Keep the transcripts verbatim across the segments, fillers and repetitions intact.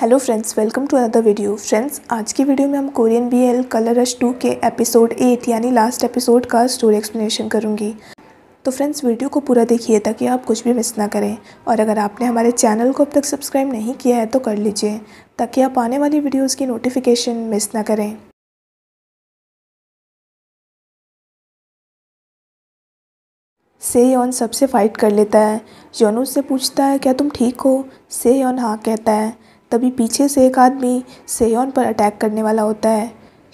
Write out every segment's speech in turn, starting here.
Hello friends, welcome to another video. Friends, आज की video में हम Korean BL colour rush two के एपिसोड एट यानी लास्ट एपिसोड का स्टोरी एक्सप्लेनेशन करूंगी। तो फ्रेंड्स, वीडियो को पूरा देखिए ताकि आप कुछ भी मिस ना करें, और अगर आपने हमारे चैनल को अब तक सब्सक्राइब नहीं किया है तो कर लीजिए ताकि आप आने वाली वीडियोज़ की नोटिफिकेशन मिस ना करें। से योन सबसे फ़ाइट कर लेता है। योन उससे पूछता है क्या तुम ठीक हो? से योन हाँ कहता है। तभी पीछे से एक आदमी से योन पर अटैक करने वाला होता है।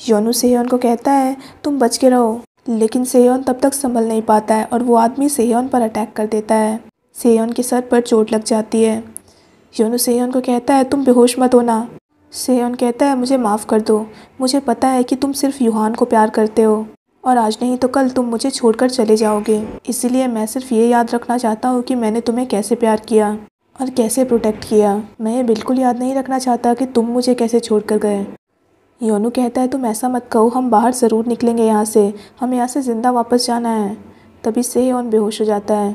योन से योन को कहता है तुम बच के रहो, लेकिन से योन तब तक संभल नहीं पाता है और वो आदमी से योन पर अटैक कर देता है। से योन के सर पर चोट लग जाती है। योन से योन को कहता है तुम बेहोश मत होना। से योन कहता है मुझे माफ़ कर दो, मुझे पता है कि तुम सिर्फ yoo han को प्यार करते हो और आज नहीं तो कल तुम मुझे छोड़कर चले जाओगे, इसीलिए मैं सिर्फ ये याद रखना चाहता हूँ कि मैंने तुम्हें कैसे प्यार किया और कैसे प्रोटेक्ट किया। मैं ये बिल्कुल याद नहीं रखना चाहता कि तुम मुझे कैसे छोड़कर गए। योनू कहता है तुम ऐसा मत कहो, हम बाहर ज़रूर निकलेंगे यहाँ से, हमें यहाँ से ज़िंदा वापस जाना है। तभी से योन बेहोश हो जाता है।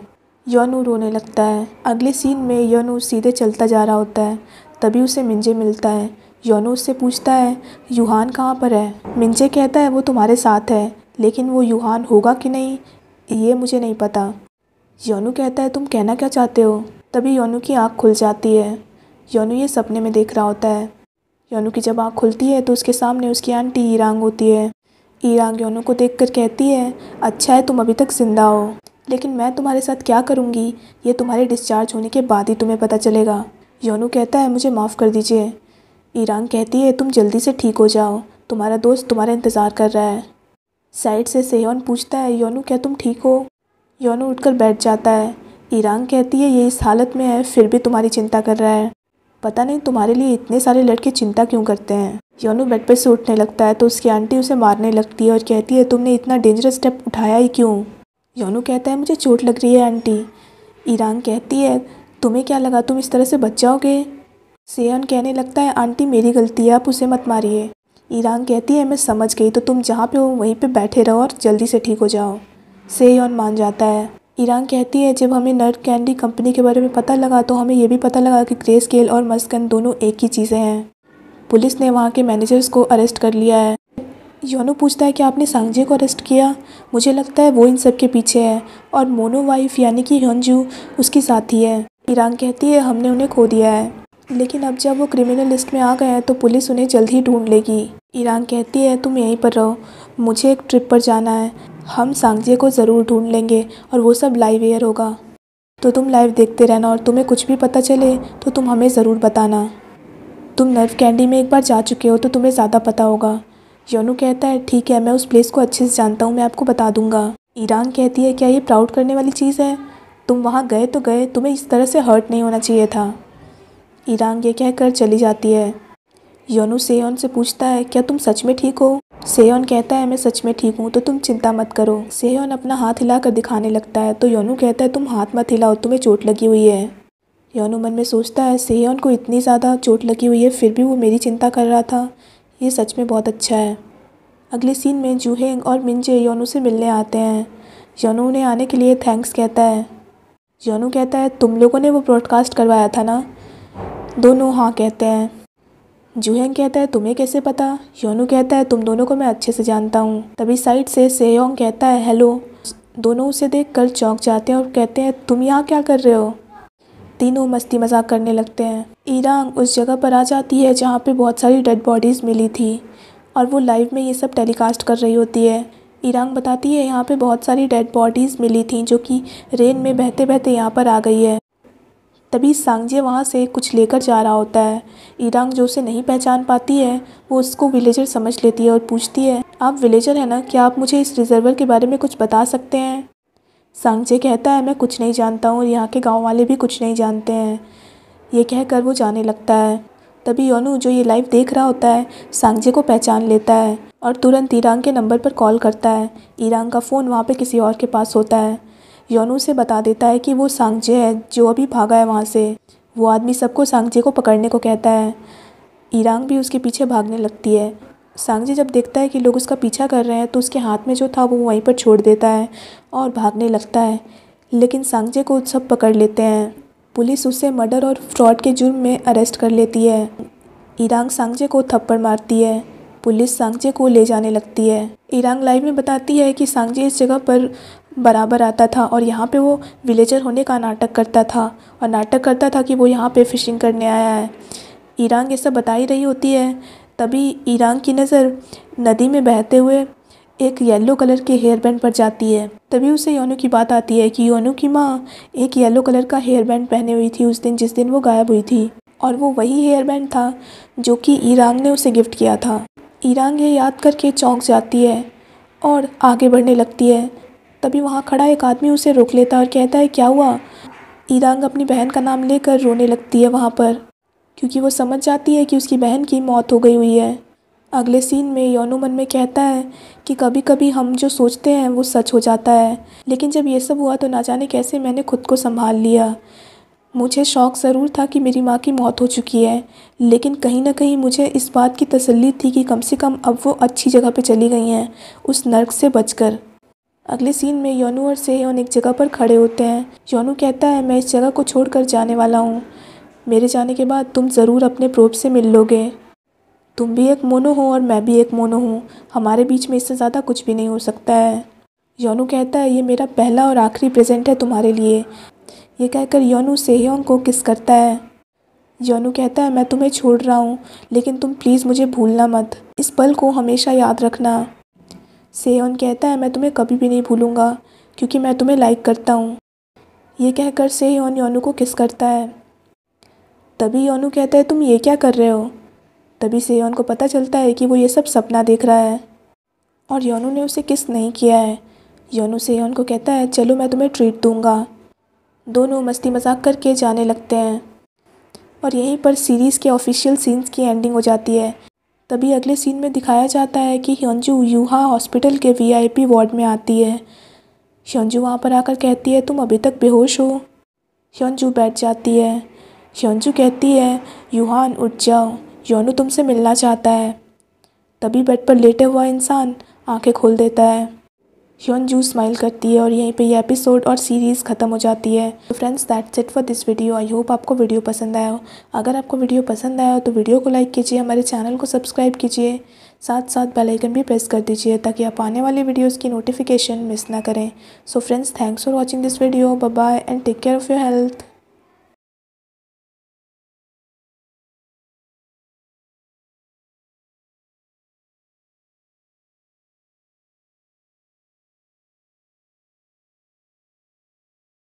योनू रोने लगता है। अगले सीन में योनू सीधे चलता जा रहा होता है। तभी उसे मिंजे मिलता है। योनू उससे पूछता है yoo han कहाँ पर है? मिंजे कहता है वो तुम्हारे साथ है, लेकिन वो yoo han होगा कि नहीं ये मुझे नहीं पता। योनू कहता है तुम कहना क्या चाहते हो? तभी योनू की आँख खुल जाती है। योनू ये सपने में देख रहा होता है। योनू की जब आँख खुलती है तो उसके सामने उसकी आंटी ईरांग होती है। ईरांग योनू को देखकर कहती है अच्छा है तुम अभी तक ज़िंदा हो, लेकिन मैं तुम्हारे साथ क्या करूँगी ये तुम्हारे डिस्चार्ज होने के बाद ही तुम्हें पता चलेगा। योनू कहता है मुझे माफ़ कर दीजिए। ईरांग कहती है तुम जल्दी से ठीक हो जाओ, तुम्हारा दोस्त तुम्हारा इंतज़ार कर रहा है। साइड से से योन पूछता है योनू क्या तुम ठीक हो? योनू उठकर बैठ जाता है। ईरांग कहती है ये इस हालत में है फिर भी तुम्हारी चिंता कर रहा है, पता नहीं तुम्हारे लिए इतने सारे लड़के चिंता क्यों करते हैं। योनू बेड पर से उठने लगता है तो उसकी आंटी उसे मारने लगती है और कहती है तुमने इतना डेंजरस स्टेप उठाया ही क्यों? योनू कहता है मुझे चोट लग रही है आंटी। ईरांग कहती है तुम्हें क्या लगा तुम इस तरह से बच जाओगे? से योन कहने लगता है आंटी मेरी गलती है, आप उसे मत मारिए। ईरांग कहती है मैं समझ गई, तो तुम जहाँ पे हो वहीं पे बैठे रहो और जल्दी से ठीक हो जाओ। से योन मान जाता है। ईरांग कहती है जब हमें नर्ड कैंडी कंपनी के बारे में पता लगा तो हमें यह भी पता लगा कि ग्रेस्केल और मस्कन दोनों एक ही चीज़ें हैं। पुलिस ने वहाँ के मैनेजर्स को अरेस्ट कर लिया है। योनू पूछता है कि आपने सांगजे को अरेस्ट किया? मुझे लगता है वो इन सब के पीछे है और मोनो वाइफ यानी कि हंजू उसकी साथी है। ईरांग कहती है हमने उन्हें खो दिया है, लेकिन अब जब वो क्रिमिनल लिस्ट में आ गए हैं तो पुलिस उन्हें जल्द ही ढूंढ लेगी। ईरांग कहती है तुम यहीं पर रहो, मुझे एक ट्रिप पर जाना है, हम सांगजे को ज़रूर ढूंढ लेंगे और वो सब लाइव एयर होगा, तो तुम लाइव देखते रहना और तुम्हें कुछ भी पता चले तो तुम हमें ज़रूर बताना। तुम नर्व कैंडी में एक बार जा चुके हो तो तुम्हें ज़्यादा पता होगा। योनू कहता है ठीक है, मैं उस प्लेस को अच्छे से जानता हूँ, मैं आपको बता दूँगा। ईरांग कहती है क्या ये प्राउड करने वाली चीज़ है? तुम वहाँ गए तो गए, तुम्हें इस तरह से हर्ट नहीं होना चाहिए था। ईरांग ये कहकर चली जाती है। योनू से योन से पूछता है क्या तुम सच में ठीक हो? से योन कहता है मैं सच में ठीक हूँ, तो तुम चिंता मत करो। से योन अपना हाथ हिलाकर दिखाने लगता है तो योनू कहता है तुम हाथ मत हिलाओ, तुम्हें चोट लगी हुई है। योनू मन में सोचता है से योन को इतनी ज़्यादा चोट लगी हुई है फिर भी वो मेरी चिंता कर रहा था, ये सच में बहुत अच्छा है। अगले सीन में joo haeng और मिंजे योनू से मिलने आते हैं। योनू उन्हें आने के लिए थैंक्स कहता है। योनू कहता है तुम लोगों ने वो ब्रॉडकास्ट करवाया था ना? दोनों हाँ कहते हैं। joo haeng कहता है तुम्हें कैसे पता? योनू कहता है तुम दोनों को मैं अच्छे से जानता हूँ। तभी साइड से से योन कहता है हेलो। दोनों उसे देखकर चौंक जाते हैं और कहते हैं तुम यहाँ क्या कर रहे हो? तीनों मस्ती मजाक करने लगते हैं। ईरांग उस जगह पर आ जाती है जहाँ पे बहुत सारी डेड बॉडीज़ मिली थी और वो लाइव में ये सब टेलीकास्ट कर रही होती है। ईरांग बताती है यहाँ पर बहुत सारी डेड बॉडीज़ मिली थी जो कि रेन में बहते बहते यहाँ पर आ गई है। तभी सांगजे वहाँ से कुछ लेकर जा रहा होता है। ईरांग जो उसे नहीं पहचान पाती है वो उसको विलेजर समझ लेती है और पूछती है आप विलेजर हैं ना, क्या आप मुझे इस रिजर्वर के बारे में कुछ बता सकते हैं? सांगजे कहता है मैं कुछ नहीं जानता हूँ और यहाँ के गांव वाले भी कुछ नहीं जानते हैं। ये कहकर वो जाने लगता है। तभी योनू जो ये लाइव देख रहा होता है सांगजे को पहचान लेता है और तुरंत ईरांग के नंबर पर कॉल करता है। ईरांग का फ़ोन वहाँ पर किसी और के पास होता है। योनू से बता देता है कि वो सांगजे है जो अभी भागा है वहाँ से। वो आदमी सबको सांगजे को पकड़ने को कहता है। ईरांग भी उसके पीछे भागने लगती है। सांगजे जब देखता है कि लोग उसका पीछा कर रहे हैं तो उसके हाथ में जो था वो वहीं पर छोड़ देता है और भागने लगता है, लेकिन सांगजे को सब पकड़ लेते हैं। पुलिस उसे मर्डर और फ्रॉड के जुर्म में अरेस्ट कर लेती है। ईरांग सांगजे को थप्पड़ मारती है। पुलिस सांगजे को ले जाने लगती है। ईरांग लाइव में बताती है कि सांगजे इस जगह पर बराबर आता था और यहाँ पे वो विलेजर होने का नाटक करता था और नाटक करता था कि वो यहाँ पे फिशिंग करने आया है। ईरांग ये सब बता ही रही होती है, तभी ईरांग की नज़र नदी में बहते हुए एक येलो कलर के हेयर बैंड पर जाती है। तभी उसे योनू की बात आती है कि योनू की माँ एक येलो कलर का हेयर बैंड पहने हुई थी उस दिन जिस दिन वो गायब हुई थी, और वो वही हेयर बैंड था जो कि ईरांग ने उसे गिफ्ट किया था। ईरांग ये याद करके चौंक जाती है और आगे बढ़ने लगती है। तभी वहाँ खड़ा एक आदमी उसे रोक लेता है और कहता है क्या हुआ। ईरांग अपनी बहन का नाम लेकर रोने लगती है वहाँ पर, क्योंकि वो समझ जाती है कि उसकी बहन की मौत हो गई हुई है। अगले सीन में योनू मन में कहता है कि कभी कभी हम जो सोचते हैं वो सच हो जाता है, लेकिन जब ये सब हुआ तो ना जाने कैसे मैंने खुद को संभाल लिया। मुझे शौक ज़रूर था कि मेरी माँ की मौत हो चुकी है, लेकिन कहीं ना कहीं मुझे इस बात की तसल्ली थी कि कम से कम अब वो अच्छी जगह पे चली गई हैं, उस नर्क से बचकर। अगले सीन में योनू और से योन एक जगह पर खड़े होते हैं। योनू कहता है मैं इस जगह को छोड़कर जाने वाला हूँ, मेरे जाने के बाद तुम ज़रूर अपने प्रोब से मिल लोगे। तुम भी एक मोनो हो और मैं भी एक मोनो हूँ, हमारे बीच में इससे ज़्यादा कुछ भी नहीं हो सकता है। योनू कहता है ये मेरा पहला और आखिरी प्रेजेंट है तुम्हारे लिए। ये कहकर योनू से ह्योंग को किस करता है। योनू कहता है मैं तुम्हें छोड़ रहा हूँ, लेकिन तुम प्लीज़ मुझे भूलना मत, इस पल को हमेशा याद रखना। से ह्योन कहता है मैं तुम्हें कभी भी नहीं भूलूँगा क्योंकि मैं तुम्हें लाइक करता हूँ। ये कहकर से ह्योन योनू को किस करता है। तभी योनू कहता है तुम ये क्या कर रहे हो। तभी से ह्योन को पता चलता है कि वो ये सब सपना देख रहा है और योनू ने उसे किस नहीं किया है। योनू से ह्योन को कहता है चलो मैं तुम्हें ट्रीट दूँगा। दोनों मस्ती मजाक करके जाने लगते हैं और यहीं पर सीरीज़ के ऑफिशियल सीन्स की एंडिंग हो जाती है। तभी अगले सीन में दिखाया जाता है कि ह्योंजू यूहा हॉस्पिटल के वीआईपी वार्ड में आती है। ह्योंजू वहाँ पर आकर कहती है तुम अभी तक बेहोश हो। ह्योंजू बैठ जाती है। ह्योंजू कहती है यूहान उठ जाओ, योनू तुमसे मिलना चाहता है। तभी बेड पर लेटे हुआ इंसान आँखें खोल देता है। ह्योंजू स्माइल करती है और यहीं पे ये एपिसोड और सीरीज़ खत्म हो जाती है। तो friends that's it for this video. I hope आपको वीडियो पसंद आया हो। अगर आपको वीडियो पसंद आया हो तो वीडियो को लाइक कीजिए, हमारे चैनल को सब्सक्राइब कीजिए, साथ साथ बेल आइकन भी प्रेस कर दीजिए ताकि आप आने वाले वीडियोज़ की नोटिफिकेशन मिस ना करें। So friends thanks for watching this video, bye bye and take care of your health.